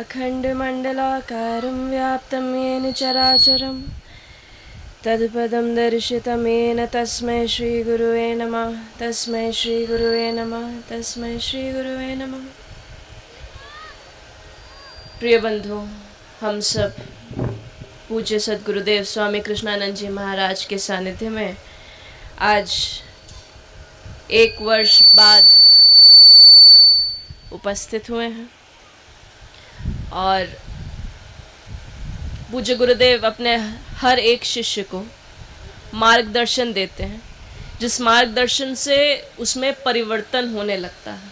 अखण्डमण्डलाकारं व्याप्तं येन चराचरं तत्पदं दर्शितं येन तस्मै श्रीगुरुवे नमः तस्मै श्रीगुरुवे नमः तस्मै श्रीगुरुवे नमः। प्रिय बंधुओं, हम सब पूज्य सदगुरुदेव स्वामी कृष्णानंद जी महाराज के सानिध्य में आज 1 वर्ष बाद उपस्थित हुए हैं और पूज्य गुरुदेव अपने हर एक शिष्य को मार्गदर्शन देते हैं, जिस मार्गदर्शन से उसमें परिवर्तन होने लगता है।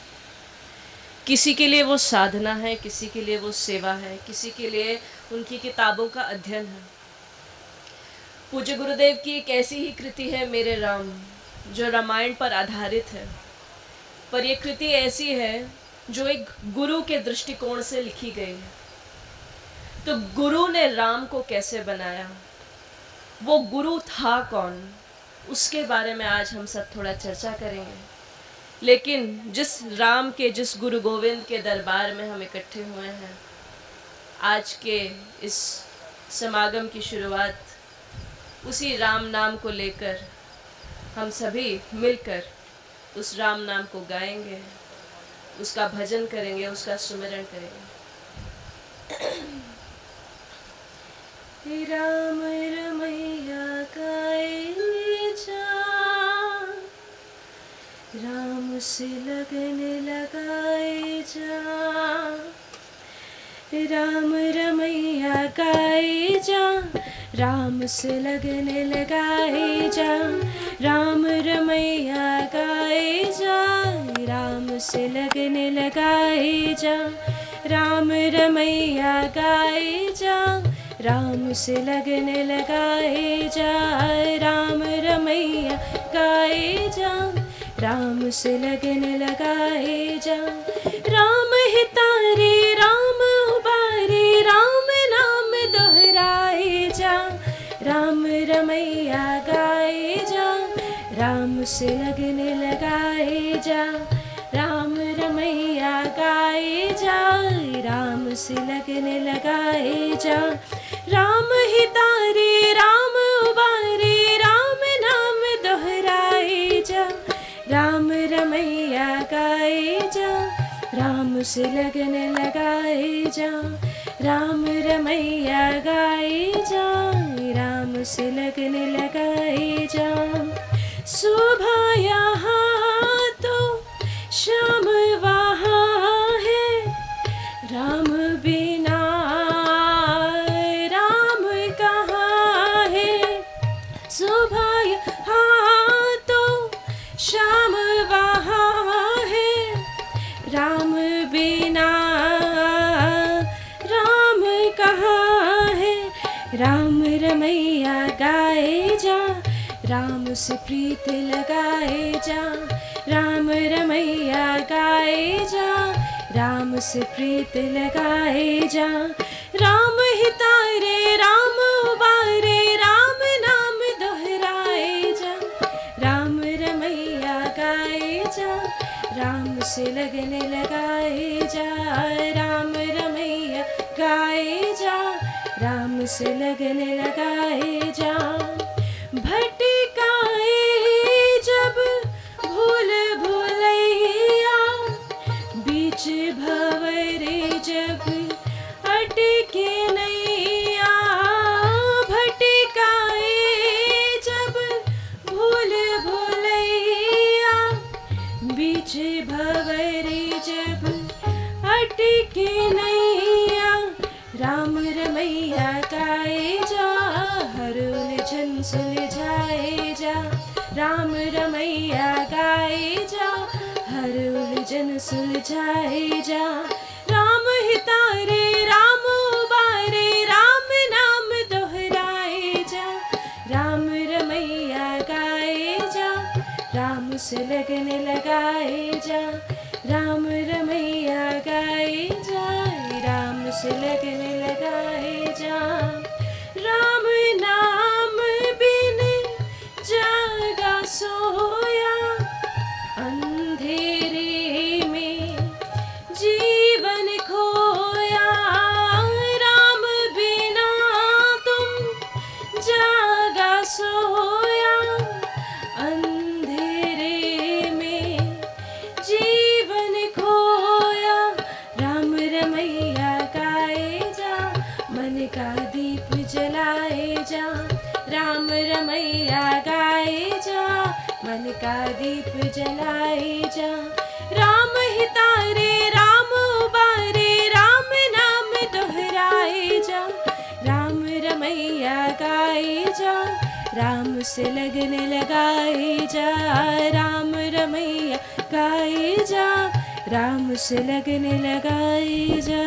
किसी के लिए वो साधना है, किसी के लिए वो सेवा है, किसी के लिए उनकी किताबों का अध्ययन है। पूज्य गुरुदेव की एक ऐसी ही कृति है मेरे राम, जो रामायण पर आधारित है, पर ये कृति ऐसी है जो एक गुरु के दृष्टिकोण से लिखी गई है। तो गुरु ने राम को कैसे बनाया, वो गुरु था कौन, उसके बारे में आज हम सब थोड़ा चर्चा करेंगे। लेकिन जिस राम के, जिस गुरु गोविंद के दरबार में हम इकट्ठे हुए हैं, आज के इस समागम की शुरुआत उसी राम नाम को लेकर हम सभी मिलकर उस राम नाम को गाएंगे, उसका भजन करेंगे, उसका सुमिरन करेंगे। राम रमैया गाए जा, राम से लगन लगाए जा, राम रमैया गाए जा, राम से लगन लगाए जा, राम रमैया गाए जा, राम से लगन लगाए जा, राम रमैया गाए जा, राम से लगन लगाए जा, राम रमैया गाए जा, राम से लगन लगाए जा, राम हितारे राम उबारे, राम नाम दोहराए जा, राम रमैया गाए जा, राम से लगन लगाए जा, राम रमैया गाए जा, राम से लगन लगाए जा, राम हितारे राम उबारे, राम नाम दोहराए जा, राम रमैया गाए जा, राम से लगन लगाए जा, राम रमैया गाए जा, राम से लगन लगाए जा। सुबह यहाँ तो शाम वहाँ है, राम बिना राम कहाँ है, सुबह यहाँ तो शाम वहाँ है, राम बिना राम कहाँ है, राम रमैया गाए जा, राम से प्रीत लगाए जा, राम रमैया गाए जा, राम से प्रीत लगाए जा, राम हितारे राम उबारे, राम नाम दोहराए जा, राम रमैया गाए जा, राम से लगन लगाए जा, राम रमैया गाए जा, राम से लगन लगाए जा। भटकाए जब भूल भुलैया, बीच भंवरे जब अटके नैया, भटकाए जब भूल भुलैया, बीच भंवरे जब अटके नैया, राम रमैया गाए जा, हर उलझन सुलझाए जा, राम रमैया गाए जा, हर उलझन सुलझाए जा, राम हितारे राम उबारे, राम नाम दोहराए जा, राम रमैया गाए जा, राम से लगन लगाए जा, राम रमैया गाए जा, राम से लगन लगाए जा, राम नाम बिन जागा सोया, अंधेरे में जीवन खोया, का दीप जलाए जा, राम हितारे राम उबारे, राम नाम दोहराए जा, राम रमैया गाए जा, राम से लगन लगाए जा, राम रमैया गाए जा, राम से लगन लगाए जा,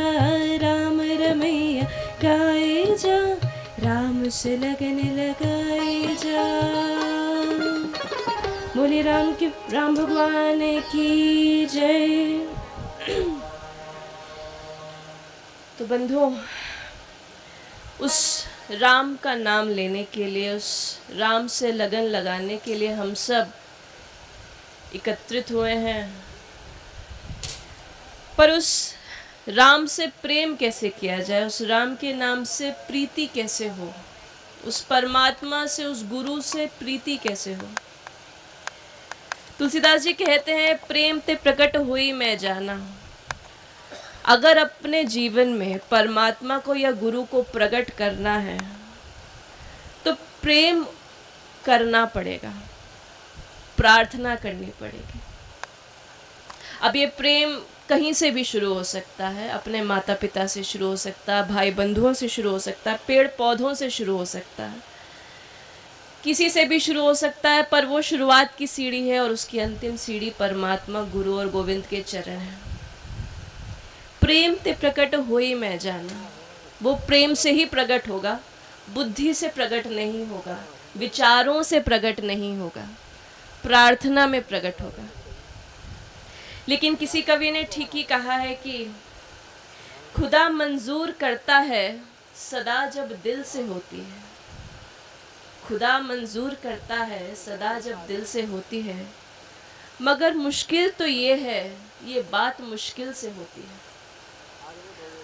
राम रमैया गाए जा, राम से लगन लगाए जा। बोले राम की, राम भगवान की जय। तो बंधुओं, उस राम का नाम लेने के लिए, उस राम से लगन लगाने के लिए हम सब एकत्रित हुए हैं। पर उस राम से प्रेम कैसे किया जाए, उस राम के नाम से प्रीति कैसे हो, उस परमात्मा से, उस गुरु से प्रीति कैसे हो। तुलसीदास जी कहते हैं, प्रेम ते प्रकट हुई मैं जाना। अगर अपने जीवन में परमात्मा को या गुरु को प्रकट करना है तो प्रेम करना पड़ेगा, प्रार्थना करनी पड़ेगी। अब ये प्रेम कहीं से भी शुरू हो सकता है, अपने माता पिता से शुरू हो सकता है, भाई बंधुओं से शुरू हो सकता है, पेड़ पौधों से शुरू हो सकता है, किसी से भी शुरू हो सकता है। पर वो शुरुआत की सीढ़ी है और उसकी अंतिम सीढ़ी परमात्मा, गुरु और गोविंद के चरण है। प्रेम ते प्रकट होई मैं जाना, वो प्रेम से ही प्रकट होगा, बुद्धि से प्रकट नहीं होगा, विचारों से प्रकट नहीं होगा, प्रार्थना में प्रकट होगा। लेकिन किसी कवि ने ठीक ही कहा है कि खुदा मंजूर करता है सदा जब दिल से होती है, खुदा मंजूर करता है सदा जब दिल से होती है, मगर मुश्किल तो ये है, ये बात मुश्किल से होती है।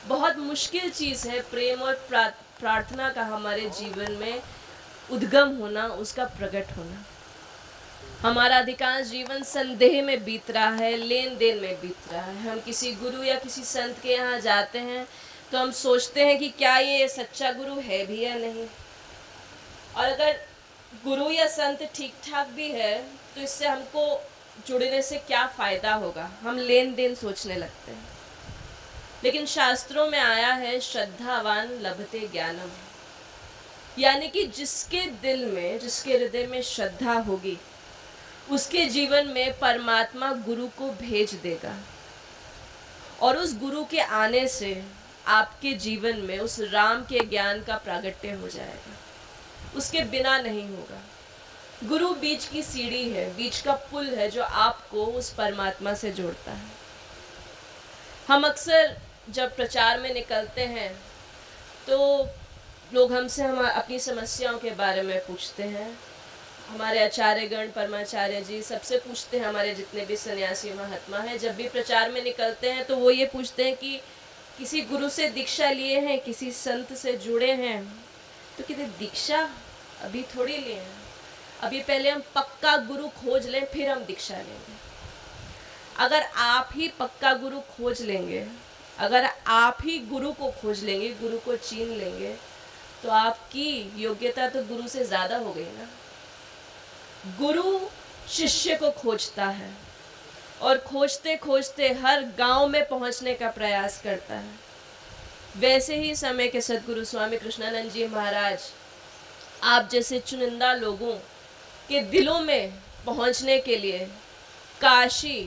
बहुत मुश्किल चीज़ है प्रेम और प्रार्थना का हमारे जीवन में उद्गम होना, उसका प्रकट होना। हमारा अधिकांश जीवन संदेह में बीत रहा है, लेन देन में बीत रहा है। हम किसी गुरु या किसी संत के यहाँ जाते हैं तो हम सोचते हैं कि क्या ये सच्चा गुरु है भी या नहीं, और अगर गुरु या संत ठीक ठाक भी है तो इससे हमको जुड़ने से क्या फ़ायदा होगा, हम लेन देन सोचने लगते हैं। लेकिन शास्त्रों में आया है, श्रद्धावान लभते ज्ञानम, यानी कि जिसके दिल में, जिसके हृदय में श्रद्धा होगी उसके जीवन में परमात्मा गुरु को भेज देगा, और उस गुरु के आने से आपके जीवन में उस राम के ज्ञान का प्रागट्य हो जाएगा, उसके बिना नहीं होगा। गुरु बीच की सीढ़ी है, बीच का पुल है जो आपको उस परमात्मा से जोड़ता है। हम अक्सर जब प्रचार में निकलते हैं तो लोग हमसे हम अपनी समस्याओं के बारे में पूछते हैं, हमारे आचार्यगण, परमाचार्य जी सबसे पूछते हैं, हमारे जितने भी सन्यासी महात्मा हैं जब भी प्रचार में निकलते हैं तो वो ये पूछते हैं कि किसी गुरु से दीक्षा लिए हैं, किसी संत से जुड़े हैं। तो कहते दीक्षा अभी थोड़ी लिए हैं, अभी पहले हम पक्का गुरु खोज लें फिर हम दीक्षा लेंगे। अगर आप ही पक्का गुरु खोज लेंगे, अगर आप ही गुरु को खोज लेंगे, गुरु को चीन लेंगे, तो आपकी योग्यता तो गुरु से ज़्यादा हो गई ना। गुरु शिष्य को खोजता है और खोजते खोजते हर गांव में पहुंचने का प्रयास करता है। वैसे ही समय के सदगुरु स्वामी कृष्णानंद जी महाराज आप जैसे चुनिंदा लोगों के दिलों में पहुंचने के लिए काशी,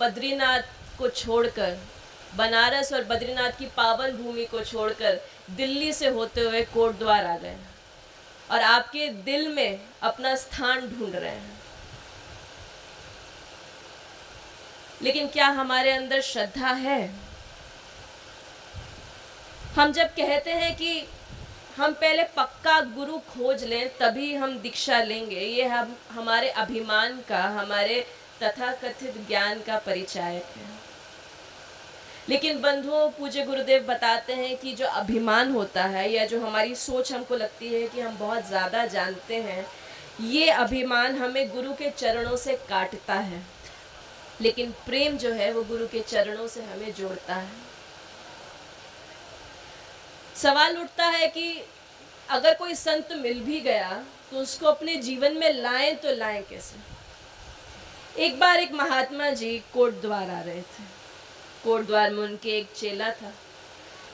बद्रीनाथ को छोड़कर, बनारस और बद्रीनाथ की पावन भूमि को छोड़कर दिल्ली से होते हुए कोटद्वार आ गए और आपके दिल में अपना स्थान ढूंढ रहे हैं। लेकिन क्या हमारे अंदर श्रद्धा है? हम जब कहते हैं कि हम पहले पक्का गुरु खोज लें तभी हम दीक्षा लेंगे, ये हम हमारे अभिमान का, हमारे तथाकथित ज्ञान का परिचायक है। लेकिन बंधुओं, पूज्य गुरुदेव बताते हैं कि जो अभिमान होता है या जो हमारी सोच हमको लगती है कि हम बहुत ज़्यादा जानते हैं, ये अभिमान हमें गुरु के चरणों से काटता है। लेकिन प्रेम जो है वो गुरु के चरणों से हमें जोड़ता है। सवाल उठता है कि अगर कोई संत मिल भी गया तो उसको अपने जीवन में लाएं तो लाएं कैसे? एक बार एक महात्मा जी कोटद्वार आ रहे थे। कोटद्वार में उनके एक चेला था,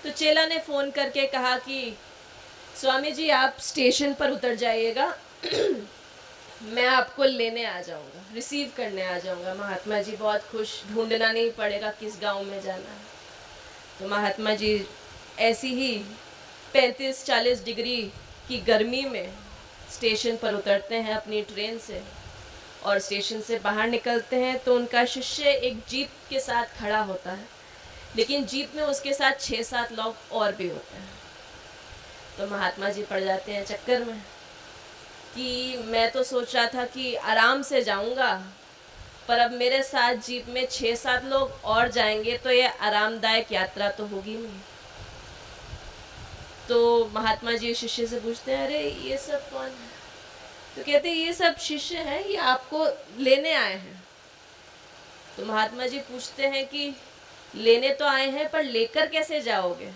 तो चेला ने फ़ोन करके कहा कि स्वामी जी आप स्टेशन पर उतर जाइएगा, मैं आपको लेने आ जाऊंगा, रिसीव करने आ जाऊंगा। महात्मा जी बहुत खुश, ढूंढना नहीं पड़ेगा किस गांव में जाना है। तो महात्मा जी ऐसी ही 35-40 डिग्री की गर्मी में स्टेशन पर उतरते हैं अपनी ट्रेन से, और स्टेशन से बाहर निकलते हैं। तो उनका शिष्य एक जीप के साथ खड़ा होता है, लेकिन जीप में उसके साथ 6-7 लोग और भी होते हैं। तो महात्मा जी पड़ जाते हैं चक्कर में कि मैं तो सोच रहा था कि आराम से जाऊंगा, पर अब मेरे साथ जीप में 6-7 लोग और जाएंगे तो ये आरामदायक यात्रा तो होगी नहीं। तो महात्मा जी शिष्य से पूछते हैं, अरे ये सब कौन है? तो कहते हैं ये सब शिष्य हैं, ये आपको लेने आए हैं। तो महात्मा जी पूछते हैं कि लेने तो आए हैं, पर लेकर कैसे जाओगे?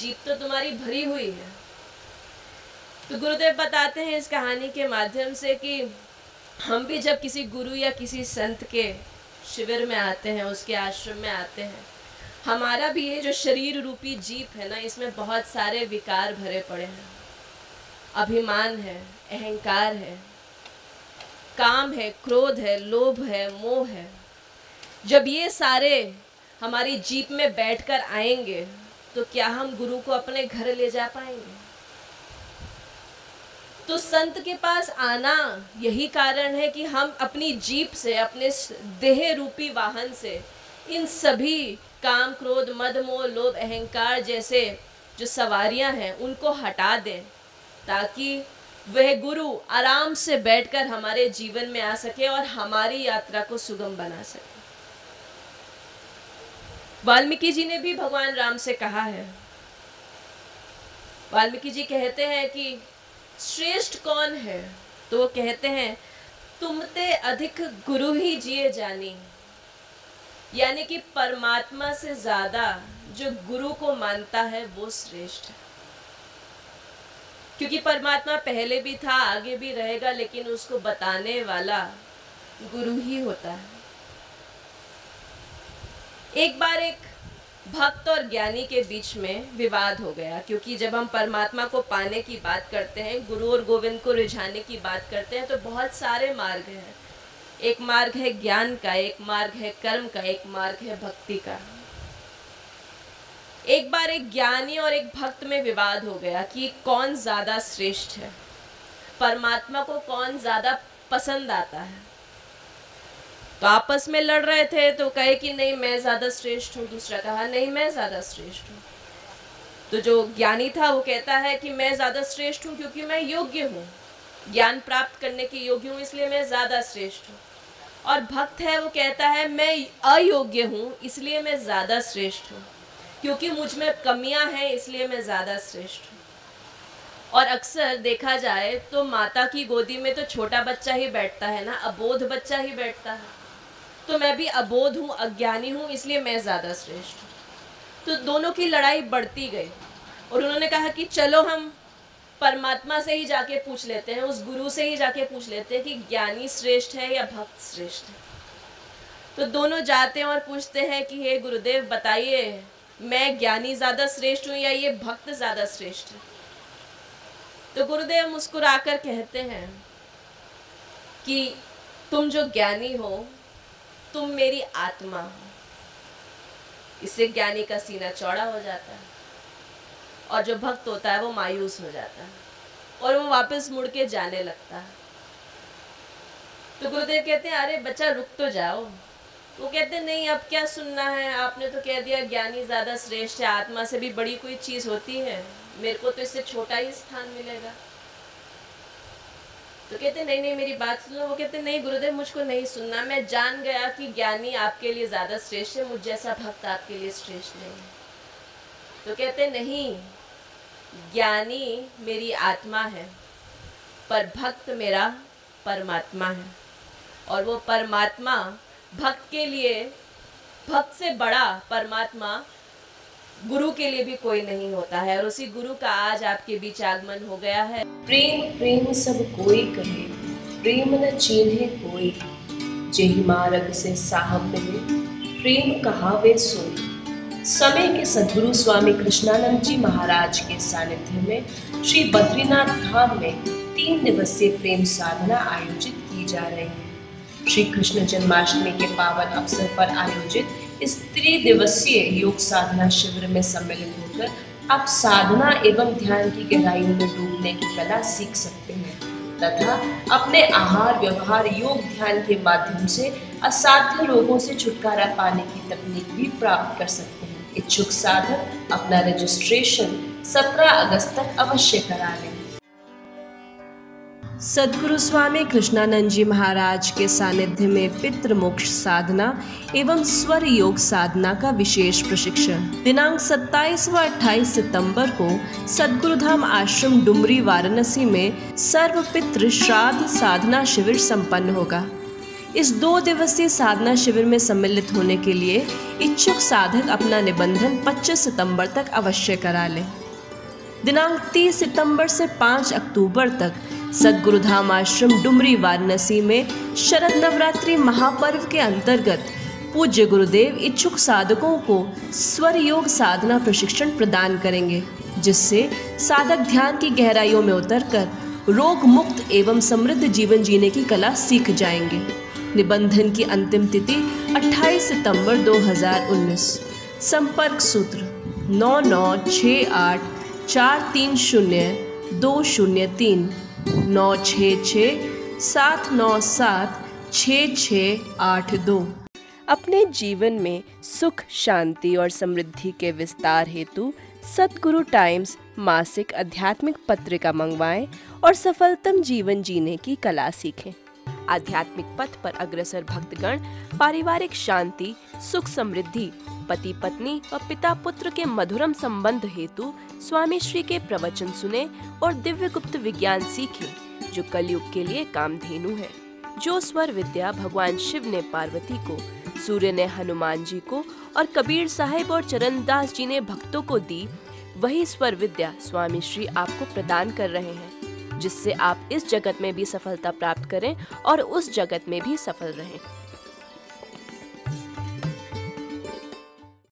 जीप तो तुम्हारी भरी हुई है। तो गुरुदेव बताते हैं इस कहानी के माध्यम से कि हम भी जब किसी गुरु या किसी संत के शिविर में आते हैं, उसके आश्रम में आते हैं, हमारा भी ये जो शरीर रूपी जीप है ना, इसमें बहुत सारे विकार भरे पड़े हैं। अभिमान है, अहंकार है, काम है, क्रोध है, लोभ है, मोह है। जब ये सारे हमारी जीप में बैठकर आएंगे तो क्या हम गुरु को अपने घर ले जा पाएंगे? तो संत के पास आना यही कारण है कि हम अपनी जीप से, अपने देह रूपी वाहन से इन सभी काम, क्रोध, मद, मोह, लोभ, अहंकार जैसे जो सवारियां हैं उनको हटा दें, ताकि वह गुरु आराम से बैठकर हमारे जीवन में आ सके और हमारी यात्रा को सुगम बना सके। वाल्मीकि जी ने भी भगवान राम से कहा है। वाल्मीकि जी कहते हैं कि श्रेष्ठ कौन है? तो वो कहते हैं तुम ते अधिक गुरु ही जिए जानी, यानी कि परमात्मा से ज्यादा जो गुरु को मानता है वो श्रेष्ठ है। क्योंकि परमात्मा पहले भी था, आगे भी रहेगा, लेकिन उसको बताने वाला गुरु ही होता है। एक बार एक भक्त और ज्ञानी के बीच में विवाद हो गया, क्योंकि जब हम परमात्मा को पाने की बात करते हैं, गुरु और गोविंद को रिझाने की बात करते हैं, तो बहुत सारे मार्ग हैं। एक मार्ग है ज्ञान का, एक मार्ग है कर्म का, एक मार्ग है भक्ति का। एक बार एक ज्ञानी और एक भक्त में विवाद हो गया कि कौन ज़्यादा श्रेष्ठ है, परमात्मा को कौन ज़्यादा पसंद आता है। तो आपस में लड़ रहे थे, तो कहे कि नहीं मैं ज़्यादा श्रेष्ठ हूँ, दूसरा कहा नहीं मैं ज़्यादा श्रेष्ठ हूँ। तो जो ज्ञानी था वो कहता है कि मैं ज़्यादा श्रेष्ठ हूँ क्योंकि मैं योग्य हूँ, ज्ञान प्राप्त करने के योग्य हूँ, इसलिए मैं ज़्यादा श्रेष्ठ हूँ। और भक्त है वो कहता है मैं अयोग्य हूँ, इसलिए मैं ज़्यादा श्रेष्ठ हूँ, क्योंकि मुझ में कमियाँ हैं, इसलिए मैं ज़्यादा श्रेष्ठ हूँ। और अक्सर देखा जाए तो माता की गोदी में तो छोटा बच्चा ही बैठता है ना, अबोध बच्चा ही बैठता है। तो मैं भी अबोध हूँ, अज्ञानी हूँ, इसलिए मैं ज़्यादा श्रेष्ठ हूँ। तो दोनों की लड़ाई बढ़ती गई और उन्होंने कहा कि चलो हम परमात्मा से ही जाके पूछ लेते हैं, उस गुरु से ही जाके पूछ लेते हैं कि ज्ञानी श्रेष्ठ है या भक्त श्रेष्ठ है। तो दोनों जाते हैं और पूछते हैं कि हे गुरुदेव बताइए मैं ज्ञानी ज़्यादा श्रेष्ठ हूँ या ये भक्त ज़्यादा श्रेष्ठ है? तो गुरुदेव मुस्कुरा कर कहते हैं कि तुम जो ज्ञानी हो तुम मेरी आत्मा हो। इससे ज्ञानी का सीना चौड़ा हो जाता है और जो भक्त होता है वो मायूस हो जाता है और वो वापस मुड़ के जाने लगता है। तो गुरुदेव कहते हैं अरे बच्चा रुक तो जाओ। वो कहते हैं नहीं अब क्या सुनना है, आपने तो कह दिया ज्ञानी ज़्यादा श्रेष्ठ है, आत्मा से भी बड़ी कोई चीज़ होती है, मेरे को तो इससे छोटा ही स्थान मिलेगा। तो कहते नहीं नहीं मेरी बात सुनो। वो कहते नहीं गुरुदेव मुझको नहीं सुनना, मैं जान गया कि ज्ञानी आपके लिए ज़्यादा श्रेष्ठ है, मुझ जैसा भक्त आपके लिए श्रेष्ठ नहीं है। तो कहते नहीं ज्ञानी मेरी आत्मा है पर भक्त मेरा परमात्मा है, और वो परमात्मा भक्त के लिए, भक्त से बड़ा परमात्मा गुरु के लिए भी कोई नहीं होता है। और उसी गुरु का आज आपके बीच आगमन हो गया है। प्रेम प्रेम सब कोई कहे, प्रेम न चीन्हे कोई, जेहि मार्ग से साहब मिले प्रेम कहावे सोई। समय के सदगुरु स्वामी कृष्णानंद जी महाराज के सानिध्य में श्री बद्रीनाथ धाम में 3 दिवसीय प्रेम साधना आयोजित की जा रही है। श्री कृष्ण जन्माष्टमी के पावन अवसर पर आयोजित इस 3 दिवसीय योग साधना शिविर में सम्मिलित होकर आप साधना एवं ध्यान की गहराइयों में डूबने की कला सीख सकते हैं तथा अपने आहार व्यवहार योग ध्यान के माध्यम से असाध्य रोगों से छुटकारा पाने की तकनीक भी प्राप्त कर सकते हैं। इच्छुक साधक अपना रजिस्ट्रेशन 17 अगस्त तक अवश्य करा लें। सदगुरु स्वामी कृष्णानंद जी महाराज के सानिध्य में पितृमोक्ष साधना एवं स्वर योग साधना का विशेष प्रशिक्षण दिनांक 27 व 28 सितंबर को सदगुरुधाम आश्रम डुमरी वाराणसी में सर्व पितृ श्राद्ध साधना शिविर संपन्न होगा। इस 2 दिवसीय साधना शिविर में सम्मिलित होने के लिए इच्छुक साधक अपना निबंधन 25 सितंबर तक अवश्य करा लें। दिनांक 30 सितंबर से 5 अक्टूबर तक सदगुरुधाम आश्रम डुमरी वाराणसी में शरद नवरात्रि महापर्व के अंतर्गत पूज्य गुरुदेव इच्छुक साधकों को स्वर योग साधना प्रशिक्षण प्रदान करेंगे, जिससे साधक ध्यान की गहराइयों में उतरकर रोग मुक्त एवं समृद्ध जीवन जीने की कला सीख जाएंगे। निबंधन की अंतिम तिथि 28 सितंबर 2019। संपर्क सूत्र 9968430203 966797668 2। अपने जीवन में सुख शांति और समृद्धि के विस्तार हेतु सतगुरु टाइम्स मासिक आध्यात्मिक पत्रिका मंगवाएं और सफलतम जीवन जीने की कला सीखें। आध्यात्मिक पथ पर अग्रसर भक्तगण पारिवारिक शांति सुख समृद्धि पति पत्नी और पिता पुत्र के मधुरम संबंध हेतु स्वामी श्री के प्रवचन सुने और दिव्य गुप्त विज्ञान सीखें, जो कलयुग के लिए कामधेनु है। जो स्वर विद्या भगवान शिव ने पार्वती को, सूर्य ने हनुमान जी को और कबीर साहिब और चरणदास जी ने भक्तों को दी, वही स्वर विद्या स्वामी श्री आपको प्रदान कर रहे हैं, जिससे आप इस जगत में भी सफलता प्राप्त करें और उस जगत में भी सफल रहें।